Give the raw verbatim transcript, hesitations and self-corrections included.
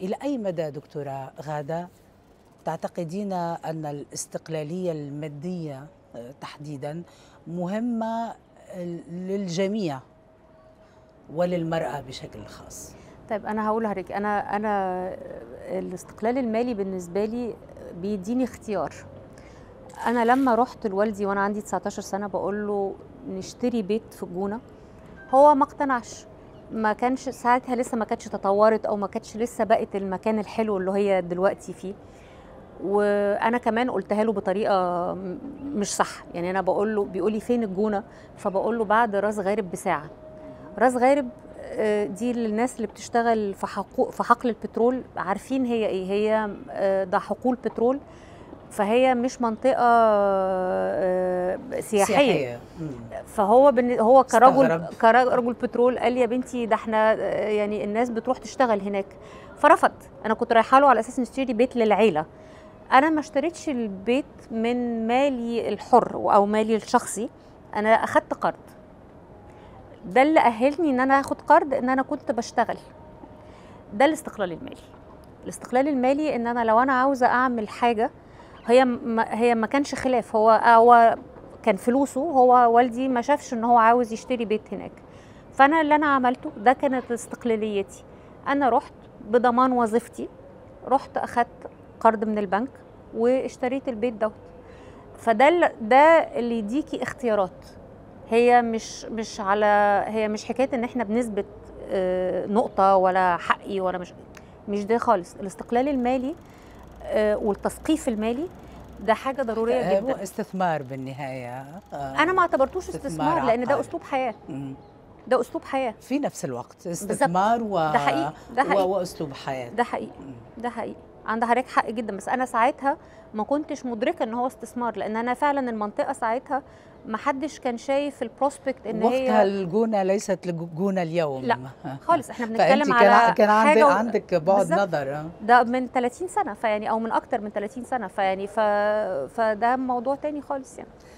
إلى أي مدى دكتورة غادة تعتقدين أن الاستقلالية المادية تحديدا مهمة للجميع وللمرأة بشكل خاص؟ طيب أنا هقول لحضرتك، أنا أنا الاستقلال المالي بالنسبة لي بيديني اختيار. أنا لما رحت لوالدي وأنا عندي تسعتاشر سنة بقول له نشتري بيت في الجونة، هو ما اقتنعش، ما كانش ساعتها لسه ما كانتش تطورت أو ما كانتش لسه بقت المكان الحلو اللي هي دلوقتي فيه. وأنا كمان قلتها له بطريقة مش صح، يعني أنا بقول له، بيقول لي فين الجونة؟ فبقول له بعد راس غارب بساعة. راس غارب دي للناس اللي بتشتغل في حقول في حقل البترول، عارفين هي ايه، هي ده حقول بترول، فهي مش منطقه سياحيه, سياحية. فهو هو كرجل كرجل بترول قال يا بنتي ده احنا يعني الناس بتروح تشتغل هناك، فرفض. انا كنت رايحه له على اساس نشتري بيت للعيله، انا ما اشتريتش البيت من مالي الحر او مالي الشخصي، انا اخدت قرض. ده اللي أهلني إن أنا آخد قرض، إن أنا كنت بشتغل. ده الاستقلال المالي. الاستقلال المالي إن أنا لو أنا عاوزة أعمل حاجة، هي ما هي ما كانش خلاف، هو هو كان فلوسه، هو والدي ما شافش إن هو عاوز يشتري بيت هناك. فأنا اللي أنا عملته ده كانت استقلاليتي. أنا رحت بضمان وظيفتي، رحت أخدت قرض من البنك واشتريت البيت دوت. فده ده اللي يديكي اختيارات. هي مش مش على هي مش حكايه ان احنا بنثبت نقطه ولا حقي ولا مش مش ده خالص. الاستقلال المالي والتثقيف المالي ده حاجه ضروريه جدا. هو استثمار بالنهايه، انا ما اعتبرتوش استثمار لان ده اسلوب حياه، ده اسلوب حياه في نفس الوقت استثمار و... ده حقيقي. ده حقيقي. واسلوب حياه، ده حقيقي، ده حقيقي، عند حضرتك حق جدا. بس انا ساعتها ما كنتش مدركه ان هو استثمار، لان انا فعلا المنطقه ساعتها ما حدش كان شايف البروسبكت ان وقتها هي وقتها الجونة ليست الجونة اليوم، لا خالص. احنا بنتكلم على كان عندك عندك بعد نظر ده من تلاتين سنه، فيعني او من اكتر من تلاتين سنه، فيعني ف... فده موضوع تاني خالص يعني.